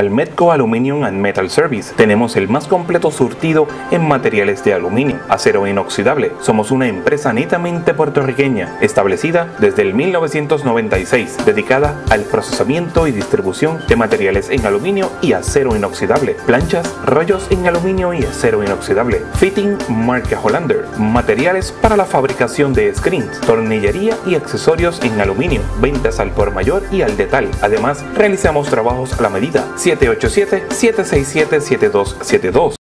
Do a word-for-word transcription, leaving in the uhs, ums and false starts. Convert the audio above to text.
Almetco Aluminium and Metal Service. Tenemos el más completo surtido en materiales de aluminio, acero inoxidable. Somos una empresa netamente puertorriqueña, establecida desde el mil novecientos noventa y seis, dedicada al procesamiento y distribución de materiales en aluminio y acero inoxidable, planchas, rollos en aluminio y acero inoxidable, fitting marca Hollander, materiales para la fabricación de screens, tornillería y accesorios en aluminio, ventas al por mayor y al detalle. Además, realizamos trabajos a la medida. Siete ocho siete, siete seis siete, siete dos siete dos.